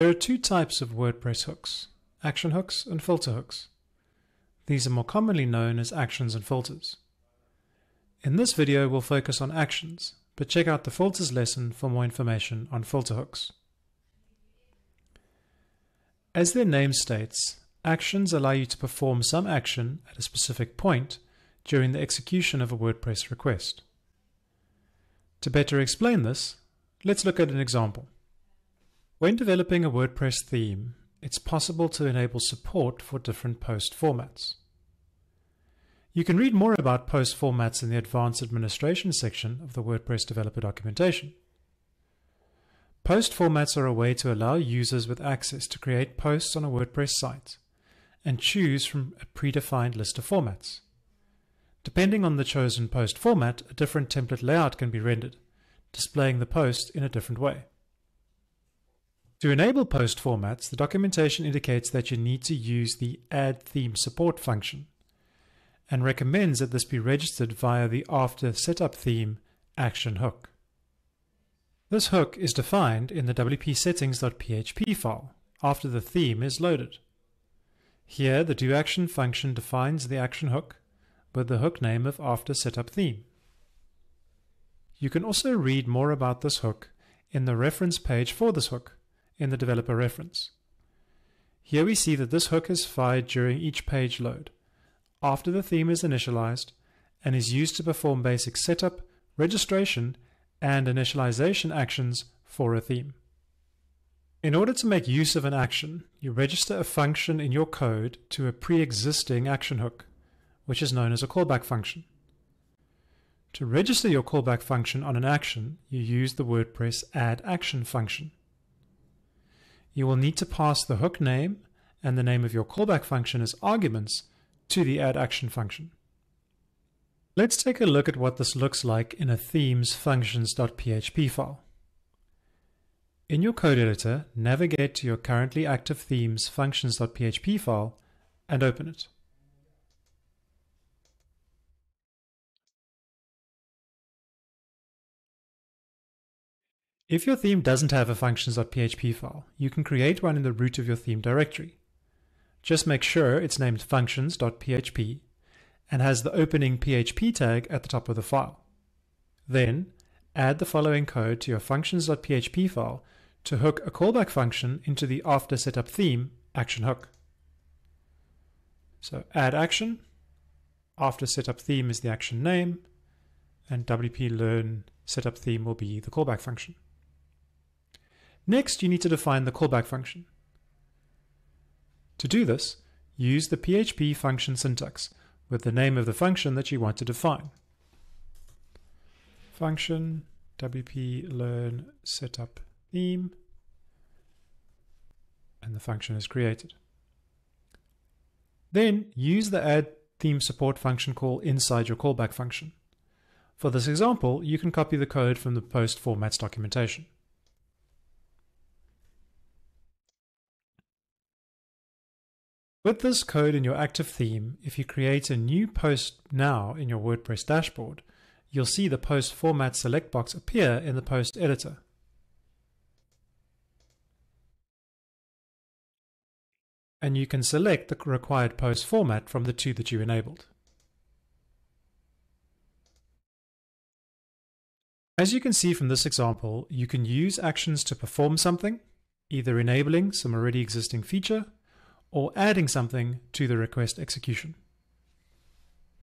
There are two types of WordPress hooks, action hooks and filter hooks. These are more commonly known as actions and filters. In this video, we'll focus on actions, but check out the filters lesson for more information on filter hooks. As their name states, actions allow you to perform some action at a specific point during the execution of a WordPress request. To better explain this, let's look at an example. When developing a WordPress theme, it's possible to enable support for different post formats. You can read more about post formats in the Advanced Administration section of the WordPress developer documentation. Post formats are a way to allow users with access to create posts on a WordPress site and choose from a predefined list of formats. Depending on the chosen post format, a different template layout can be rendered, displaying the post in a different way. To enable post formats, the documentation indicates that you need to use the add theme support function and recommends that this be registered via the after setup theme action hook. This hook is defined in the wp-settings.php file after the theme is loaded. Here, the do action function defines the action hook with the hook name of after setup theme. You can also read more about this hook in the reference page for this hook in the developer reference. Here we see that this hook is fired during each page load, after the theme is initialized, and is used to perform basic setup, registration, and initialization actions for a theme. In order to make use of an action, you register a function in your code to a pre-existing action hook, which is known as a callback function. To register your callback function on an action, you use the WordPress add action function. You will need to pass the hook name and the name of your callback function as arguments to the add action function. Let's take a look at what this looks like in a theme's functions.php file. In your code editor, navigate to your currently active theme's functions.php file and open it. If your theme doesn't have a functions.php file, you can create one in the root of your theme directory. Just make sure it's named functions.php and has the opening PHP tag at the top of the file. Then, add the following code to your functions.php file to hook a callback function into the after setup theme action hook. So add action, after setup theme is the action name, and wp-learn setup theme will be the callback function. Next, you need to define the callback function. To do this, use the PHP function syntax with the name of the function that you want to define. Function wp-learn setup theme, and the function is created. Then use the add theme support function call inside your callback function. For this example, you can copy the code from the post formats documentation. With this code in your active theme, if you create a new post now in your WordPress dashboard, you'll see the post format select box appear in the post editor. And you can select the required post format from the two that you enabled. As you can see from this example, you can use actions to perform something, either enabling some already existing feature or adding something to the request execution.